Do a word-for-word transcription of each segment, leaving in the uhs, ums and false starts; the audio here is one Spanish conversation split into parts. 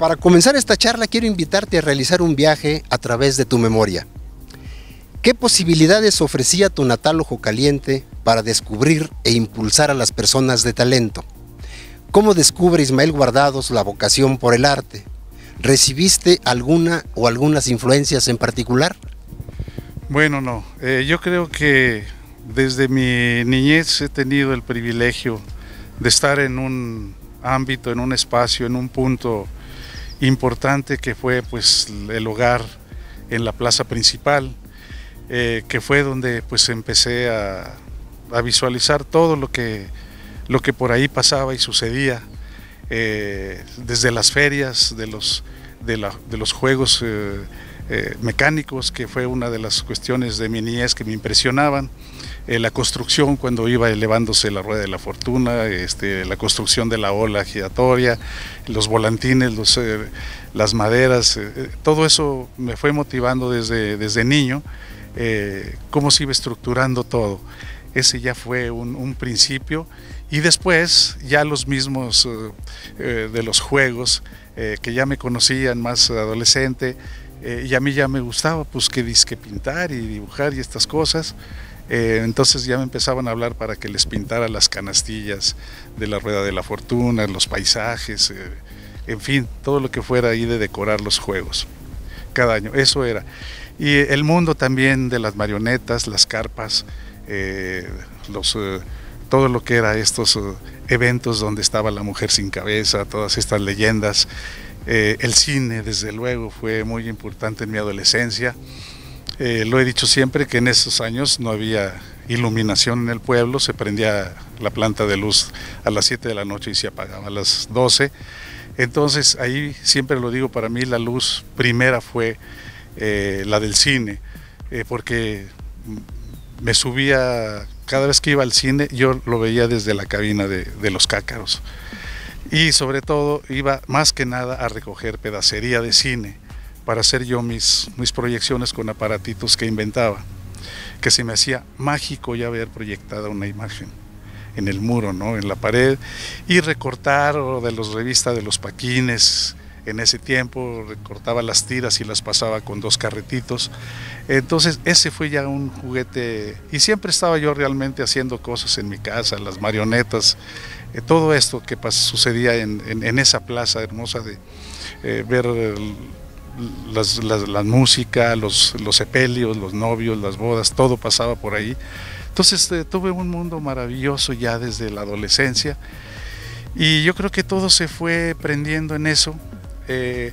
Para comenzar esta charla quiero invitarte a realizar un viaje a través de tu memoria. ¿Qué posibilidades ofrecía tu natal Ojo Caliente para descubrir e impulsar a las personas de talento? ¿Cómo descubre Ismael Guardados la vocación por el arte? ¿Recibiste alguna o algunas influencias en particular? Bueno, no. Eh, yo creo que desde mi niñez he tenido el privilegio de estar en un ámbito, en un espacio, en un punto importante que fue pues el hogar en la plaza principal, eh, que fue donde pues empecé a, a visualizar todo lo que, lo que por ahí pasaba y sucedía, eh, desde las ferias, de los, de la, de los juegos eh, eh, mecánicos, que fue una de las cuestiones de mi niñez que me impresionaban. Eh, la construcción, cuando iba elevándose la rueda de la fortuna, este, la construcción de la ola giratoria, los volantines, los, eh, las maderas, eh, todo eso me fue motivando desde, desde niño, eh, cómo se iba estructurando todo. Ese ya fue un, un principio, y después ya los mismos eh, de los juegos, eh, que ya me conocían más adolescente, eh, y a mí ya me gustaba pues que disque pintar y dibujar y estas cosas. Eh, entonces ya me empezaban a hablar para que les pintara las canastillas de la rueda de la fortuna, los paisajes, eh, en fin, todo lo que fuera ahí de decorar los juegos cada año, eso era. Y el mundo también de las marionetas, las carpas, eh, los, eh, todo lo que era estos eh, eventos donde estaba la mujer sin cabeza, todas estas leyendas. Eh, el cine, desde luego, fue muy importante en mi adolescencia. Eh, lo he dicho siempre que en esos años no había iluminación en el pueblo, se prendía la planta de luz a las siete de la noche y se apagaba a las doce. Entonces ahí, siempre lo digo, para mí la luz primera fue eh, la del cine, eh, porque me subía, cada vez que iba al cine yo lo veía desde la cabina de, de Los Cácaros, y sobre todo iba más que nada a recoger pedacería de cine para hacer yo mis, mis proyecciones con aparatitos que inventaba, que se me hacía mágico ya ver proyectada una imagen en el muro, ¿no?, en la pared, y recortar o de las revistas de los paquines. En ese tiempo recortaba las tiras y las pasaba con dos carretitos. Entonces ese fue ya un juguete, y siempre estaba yo realmente haciendo cosas en mi casa, las marionetas, eh, todo esto que sucedía en, en, en esa plaza hermosa de eh, ver... El, Las, las, la música, los, los sepelios, los novios, las bodas, todo pasaba por ahí. Entonces eh, tuve un mundo maravilloso ya desde la adolescencia, y yo creo que todo se fue prendiendo en eso, eh,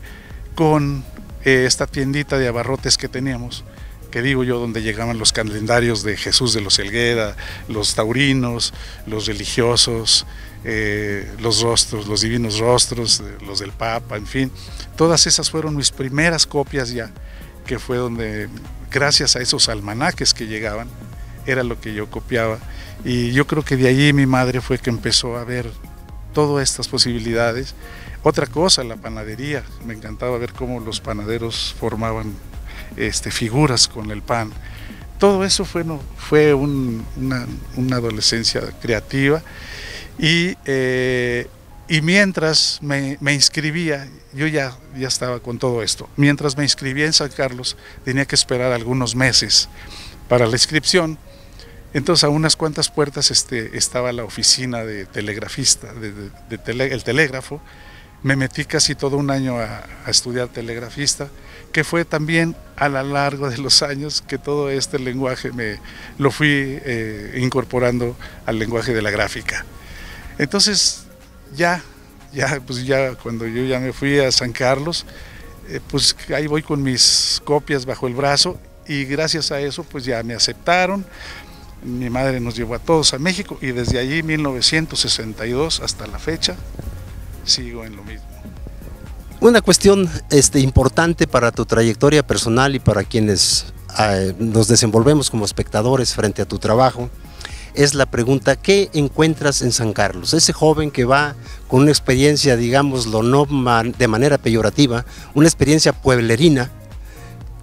con eh, esta tiendita de abarrotes que teníamos, que digo yo, donde llegaban los calendarios de Jesús de los Elgueda, los taurinos, los religiosos, eh, los rostros, los divinos rostros, los del Papa, en fin. Todas esas fueron mis primeras copias ya, que fue donde, gracias a esos almanaques que llegaban, era lo que yo copiaba. Y yo creo que de allí mi madre fue que empezó a ver todas estas posibilidades. Otra cosa, la panadería, me encantaba ver cómo los panaderos formaban Este, figuras con el pan. Todo eso fue, no, fue un, una, una adolescencia creativa, y, eh, y mientras me, me inscribía, yo ya, ya estaba con todo esto. Mientras me inscribía en San Carlos, tenía que esperar algunos meses para la inscripción. Entonces a unas cuantas puertas este, estaba la oficina de telegrafista, de, de, de tele, el telégrafo. Me metí casi todo un año a, a estudiar telegrafista, que fue también a lo largo de los años que todo este lenguaje me lo fui eh, incorporando al lenguaje de la gráfica. Entonces ya, ya, pues ya cuando yo ya me fui a San Carlos, eh, pues ahí voy con mis copias bajo el brazo, y gracias a eso pues ya me aceptaron. Mi madre nos llevó a todos a México, y desde allí, mil novecientos sesenta y dos hasta la fecha, sigo en lo mismo. Una cuestión este, importante para tu trayectoria personal y para quienes eh, nos desenvolvemos como espectadores frente a tu trabajo, es la pregunta: ¿qué encuentras en San Carlos? Ese joven que va con una experiencia, digámoslo, no man, de manera peyorativa, una experiencia pueblerina,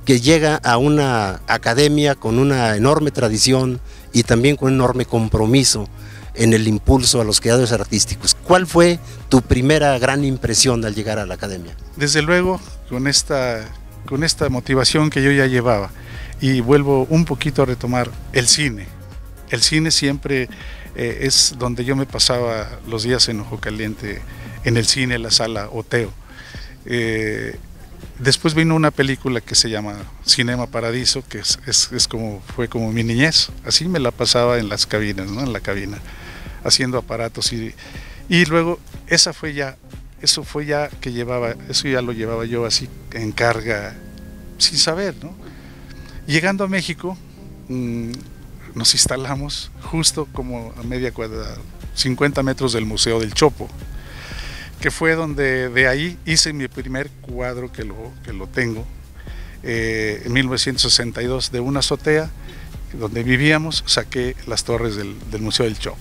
que llega a una academia con una enorme tradición y también con un enorme compromiso. en el impulso a los creadores artísticos. ¿Cuál fue tu primera gran impresión al llegar a la academia? Desde luego, con esta, con esta motivación que yo ya llevaba, y vuelvo un poquito a retomar el cine. El cine siempre eh, es donde yo me pasaba los días en Ojo Caliente, en el cine, en la sala Oteo. Eh, después vino una película que se llama Cinema Paradiso, que es, es, es como, fue como mi niñez, así me la pasaba en las cabinas, ¿no? En la cabina, haciendo aparatos, y, y luego esa fue ya, eso fue ya que llevaba, eso ya lo llevaba yo así en carga, sin saber, ¿no? Llegando a México, mmm, nos instalamos justo como a media cuadra, cincuenta metros del Museo del Chopo, que fue donde de ahí hice mi primer cuadro, que lo, que lo tengo, eh, en mil novecientos sesenta y dos, de una azotea donde vivíamos, saqué las torres del, del Museo del Chopo.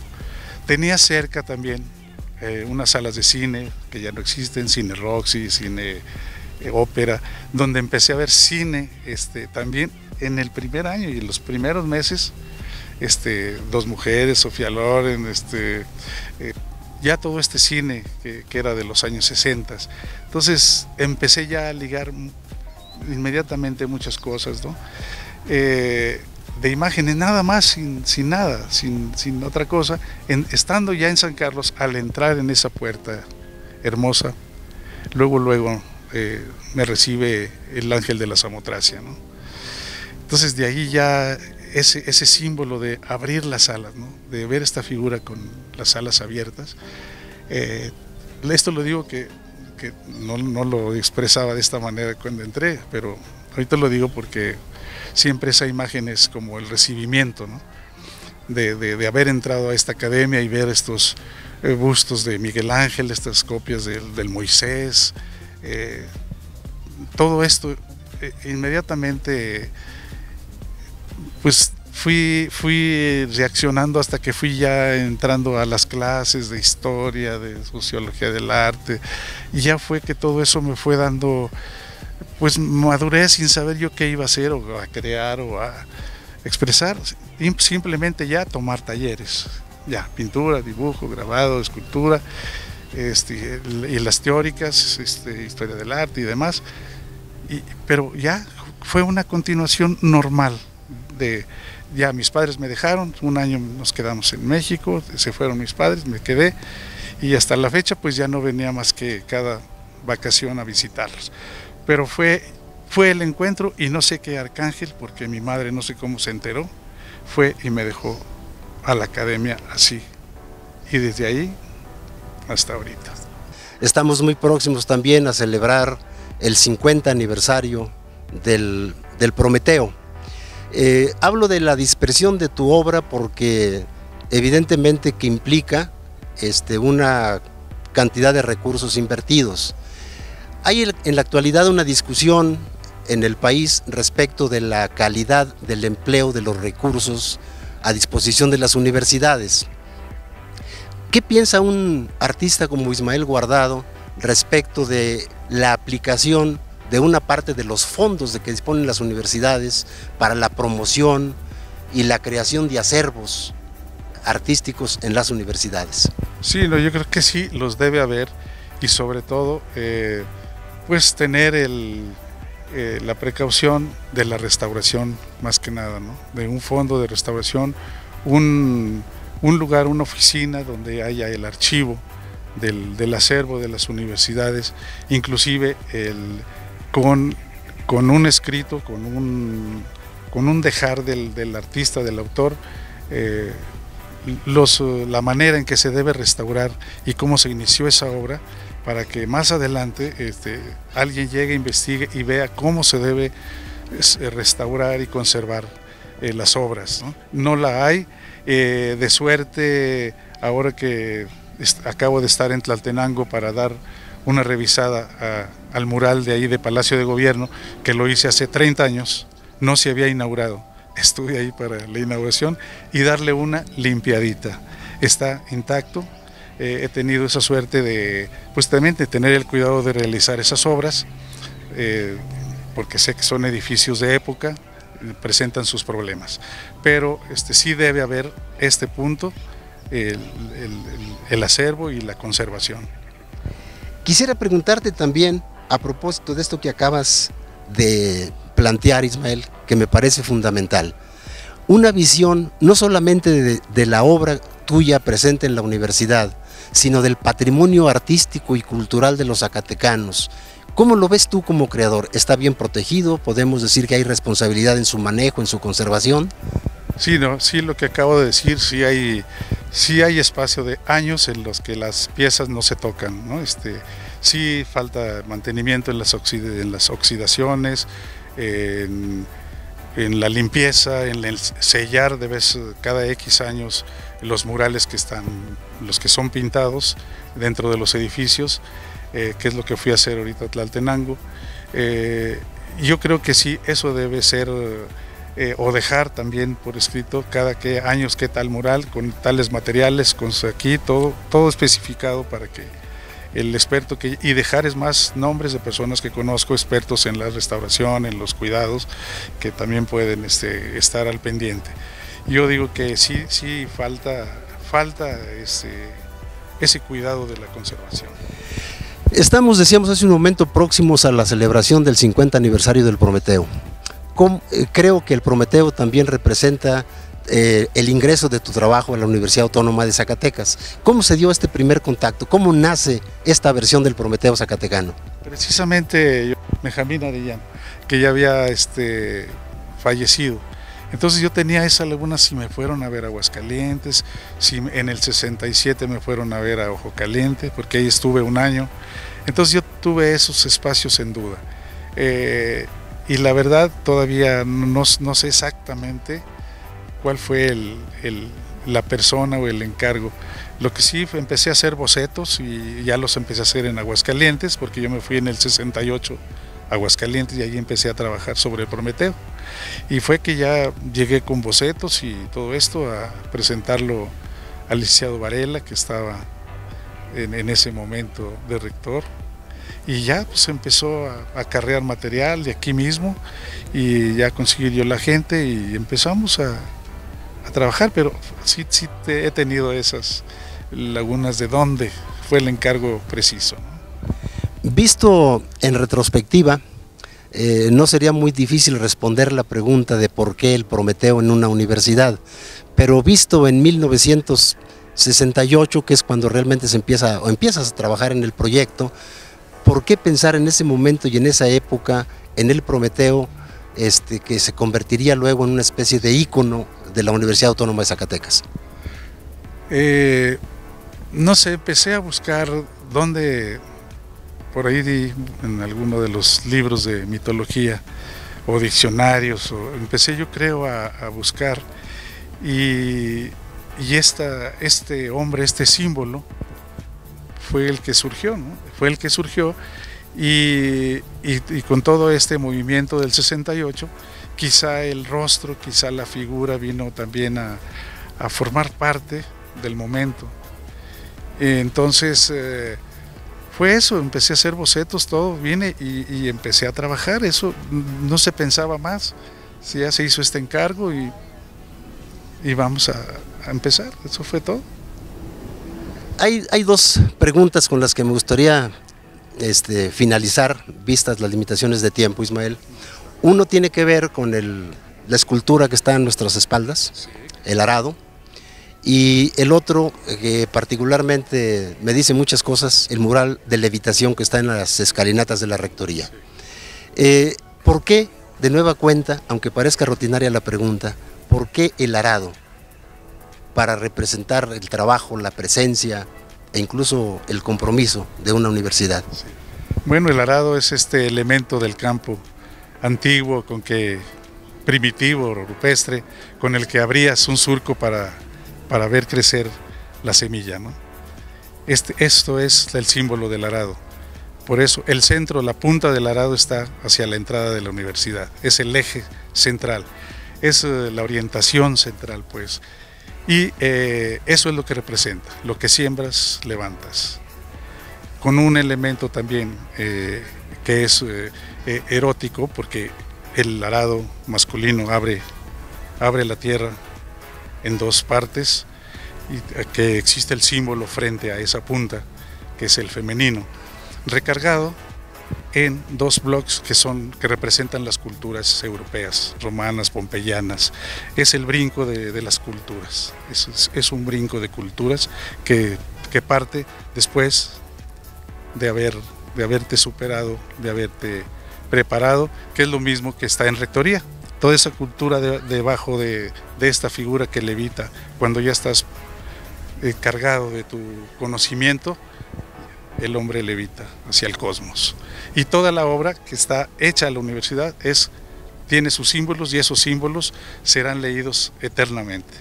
Tenía cerca también eh, unas salas de cine, que ya no existen, Cine Roxy, Cine eh, Ópera, donde empecé a ver cine este, también en el primer año y en los primeros meses, este, Dos Mujeres, Sofía Loren, este... Eh, ya todo este cine que, que era de los años sesenta. Entonces empecé ya a ligar inmediatamente muchas cosas, ¿no? Eh, de imágenes, nada más, sin, sin nada, sin, sin otra cosa. En, estando ya en San Carlos, al entrar en esa puerta hermosa, luego, luego eh, me recibe el ángel de la Samotracia, ¿no? Entonces de ahí ya... Ese, ese símbolo de abrir las alas, ¿no? De ver esta figura con las alas abiertas. Eh, esto lo digo que, que no, no lo expresaba de esta manera cuando entré, pero ahorita lo digo porque siempre esa imagen es como el recibimiento, ¿no? de, de, de haber entrado a esta academia y ver estos bustos de Miguel Ángel, estas copias del, del Moisés, eh, todo esto eh, inmediatamente... Pues fui, fui reaccionando hasta que fui ya entrando a las clases de historia, de sociología del arte, y ya fue que todo eso me fue dando, pues, madurez, sin saber yo qué iba a hacer o a crear o a expresar, simplemente ya tomar talleres, ya pintura, dibujo, grabado, escultura, este, y las teóricas, este, historia del arte y demás, y, pero ya fue una continuación normal. De, ya mis padres me dejaron, un año nos quedamos en México, se fueron mis padres, me quedé, y hasta la fecha pues ya no venía más que cada vacación a visitarlos, pero fue, fue el encuentro, y no sé qué arcángel, porque mi madre no sé cómo se enteró, fue y me dejó a la academia así, y desde ahí hasta ahorita. Estamos muy próximos también a celebrar el cincuenta aniversario del, del Prometeo. Eh, hablo de la dispersión de tu obra porque evidentemente que implica este, una cantidad de recursos invertidos. Hay el, en la actualidad una discusión en el país respecto de la calidad del empleo de los recursos a disposición de las universidades. ¿Qué piensa un artista como Ismael Guardado respecto de la aplicación de una parte de los fondos de que disponen las universidades para la promoción y la creación de acervos artísticos en las universidades? Sí, no, yo creo que sí, los debe haber, y sobre todo eh, pues tener el, eh, la precaución de la restauración, más que nada, ¿no? De un fondo de restauración, un, un lugar, una oficina donde haya el archivo del, del acervo de las universidades, inclusive el... Con, con un escrito, con un, con un dejar del, del artista, del autor, eh, los, la manera en que se debe restaurar y cómo se inició esa obra, para que más adelante este, alguien llegue, investigue y vea cómo se debe restaurar y conservar eh, las obras, ¿no? No la hay, eh, de suerte, ahora que acabo de estar en Tlaltenango para dar una revisada a, al mural de ahí de Palacio de Gobierno, que lo hice hace treinta años, no se había inaugurado, estuve ahí para la inauguración y darle una limpiadita. Está intacto, eh, he tenido esa suerte de, pues también de tener el cuidado de realizar esas obras, eh, porque sé que son edificios de época, presentan sus problemas, pero este, sí debe haber este punto el, el, el acervo y la conservación. Quisiera preguntarte también, a propósito de esto que acabas de plantear, Ismael, que me parece fundamental, una visión no solamente de, de la obra tuya presente en la universidad, sino del patrimonio artístico y cultural de los zacatecanos. ¿Cómo lo ves tú como creador? ¿Está bien protegido? ¿Podemos decir que hay responsabilidad en su manejo, en su conservación? Sí, no, sí, lo que acabo de decir, sí hay, sí hay espacio de años en los que las piezas no se tocan, ¿no? Este, sí falta mantenimiento en las, oxid en las oxidaciones, en, en la limpieza, en el sellar de vez cada equis años los murales que están, los que son pintados dentro de los edificios. Eh, que es lo que fui a hacer ahorita a Tlaltenango. Eh, yo creo que sí, eso debe ser, eh, o dejar también por escrito cada qué años qué tal mural, con tales materiales, con aquí, todo, todo especificado para que el experto, que, y dejar es más nombres de personas que conozco, expertos en la restauración, en los cuidados, que también pueden este, estar al pendiente. Yo digo que sí, sí falta, falta ese, ese cuidado de la conservación. Estamos, decíamos hace un momento, próximos a la celebración del cincuenta aniversario del Prometeo. Creo que el Prometeo también representa eh, el ingreso de tu trabajo a la Universidad Autónoma de Zacatecas. ¿Cómo se dio este primer contacto? ¿Cómo nace esta versión del Prometeo zacatecano? Precisamente Benjamín Arellano, que ya había este, fallecido. Entonces yo tenía esa laguna, si me fueron a ver a Aguascalientes, si en el sesenta y siete me fueron a ver a Ojo Caliente, porque ahí estuve un año. Entonces yo tuve esos espacios en duda. Eh, y la verdad todavía no, no sé exactamente cuál fue el, el, la persona o el encargo. Lo que sí, empecé a hacer bocetos y ya los empecé a hacer en Aguascalientes, porque yo me fui en el sesenta y ocho Aguascalientes y allí empecé a trabajar sobre Prometeo. Y fue que ya llegué con bocetos y todo esto a presentarlo al licenciado Varela, que estaba en, en ese momento de rector, y ya pues empezó a acarrear material de aquí mismo y ya conseguí yo la gente y empezamos a, a trabajar, pero sí, sí te, he tenido esas lagunas de dónde fue el encargo preciso, ¿no? Visto en retrospectiva, Eh, no sería muy difícil responder la pregunta de por qué el Prometeo en una universidad, pero visto en mil novecientos sesenta y ocho, que es cuando realmente se empieza o empiezas a trabajar en el proyecto, ¿por qué pensar en ese momento y en esa época en el Prometeo, este, que se convertiría luego en una especie de ícono de la Universidad Autónoma de Zacatecas? Eh, no sé, empecé a buscar dónde... Por ahí di, en alguno de los libros de mitología o diccionarios, o, empecé yo creo a, a buscar y, y esta, este hombre, este símbolo fue el que surgió, ¿no? Fue el que surgió y, y, y con todo este movimiento del sesenta y ocho, quizá el rostro, quizá la figura vino también a, a formar parte del momento. Entonces... Eh, Fue eso, empecé a hacer bocetos, todo, vine y, y empecé a trabajar, eso no se pensaba más, sí, ya se hizo este encargo y, y vamos a, a empezar, eso fue todo. Hay, hay dos preguntas con las que me gustaría este, finalizar, vistas las limitaciones de tiempo, Ismael. Uno tiene que ver con el, la escultura que está a nuestras espaldas, sí, el arado. Y el otro, que particularmente me dice muchas cosas, el mural de levitación que está en las escalinatas de la rectoría. Eh, ¿Por qué, de nueva cuenta, aunque parezca rutinaria la pregunta, por qué el arado para representar el trabajo, la presencia e incluso el compromiso de una universidad? Sí. Bueno, el arado es este elemento del campo antiguo, con que primitivo, rupestre, con el que abrías un surco para... para ver crecer la semilla, ¿no? Este, esto es el símbolo del arado. Por eso el centro, la punta del arado está hacia la entrada de la universidad. Es el eje central, es la orientación central, pues. Y eh, eso es lo que representa, lo que siembras, levantas. Con un elemento también eh, que es eh, eh, erótico, porque el arado masculino abre, abre la tierra en dos partes que existe el símbolo frente a esa punta, que es el femenino, recargado en dos bloques que son que representan las culturas europeas, romanas, pompeyanas. Es el brinco de, de las culturas, es, es un brinco de culturas que, que parte después de, haber, de haberte superado, de haberte preparado, que es lo mismo que está en rectoría. Toda esa cultura de, debajo de, de esta figura que levita, cuando ya estás eh, cargado de tu conocimiento, el hombre levita hacia el cosmos. Y toda la obra que está hecha en la universidad es, tiene sus símbolos, y esos símbolos serán leídos eternamente,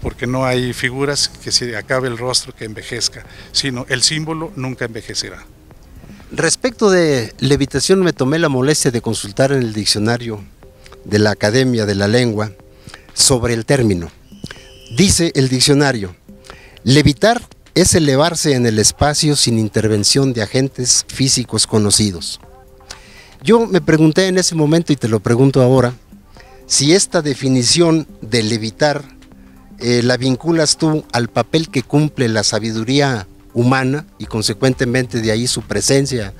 porque no hay figuras que se acabe el rostro que envejezca, sino el símbolo nunca envejecerá. Respecto de levitación, me tomé la molestia de consultar en el diccionario de la Academia de la Lengua sobre el término. Dice el diccionario: levitar es elevarse en el espacio sin intervención de agentes físicos conocidos. Yo me pregunté en ese momento, y te lo pregunto ahora, si esta definición de levitar eh, la vinculas tú al papel que cumple la sabiduría humana y consecuentemente de ahí su presencia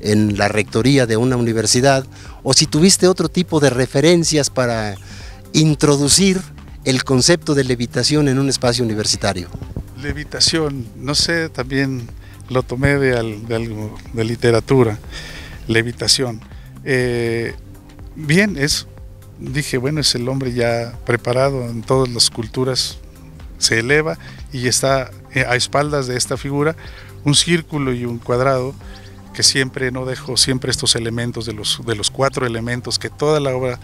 en la rectoría de una universidad, o si tuviste otro tipo de referencias para introducir el concepto de levitación en un espacio universitario. Levitación, no sé, también lo tomé de, al, de algo de literatura, levitación. Eh, bien, es, dije, bueno, es el hombre ya preparado en todas las culturas, se eleva y está a espaldas de esta figura, un círculo y un cuadrado, que siempre no dejo, siempre estos elementos de los, de los cuatro elementos, que toda la obra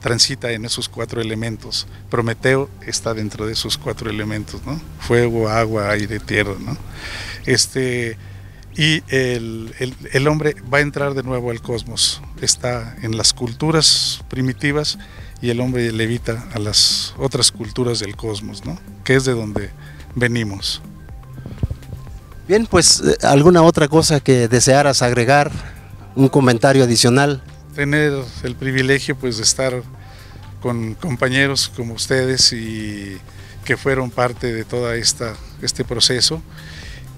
transita en esos cuatro elementos. Prometeo está dentro de esos cuatro elementos, ¿no? Fuego, agua, aire, tierra, ¿no? Este, y el, el, el hombre va a entrar de nuevo al cosmos, está en las culturas primitivas y el hombre levita a las otras culturas del cosmos, ¿no? Que es de donde venimos. Bien, pues, ¿alguna otra cosa que desearas agregar? ¿Un comentario adicional? Tener el privilegio, pues, de estar con compañeros como ustedes y que fueron parte de todo este proceso,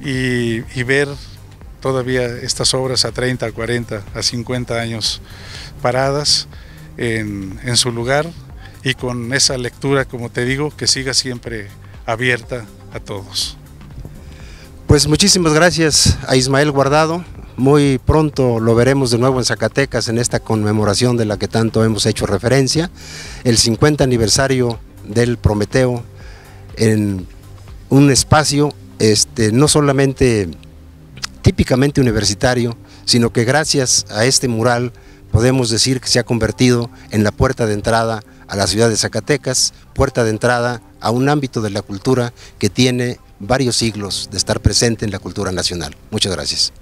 y, y ver todavía estas obras a treinta, a cuarenta, a cincuenta años paradas en, en su lugar, y con esa lectura, como te digo, que siga siempre abierta a todos. Pues muchísimas gracias a Ismael Guardado. Muy pronto lo veremos de nuevo en Zacatecas en esta conmemoración de la que tanto hemos hecho referencia, el cincuenta aniversario del Prometeo, en un espacio este, no solamente típicamente universitario, sino que gracias a este mural podemos decir que se ha convertido en la puerta de entrada a la ciudad de Zacatecas, puerta de entrada a un ámbito de la cultura que tiene varios siglos de estar presente en la cultura nacional. Muchas gracias.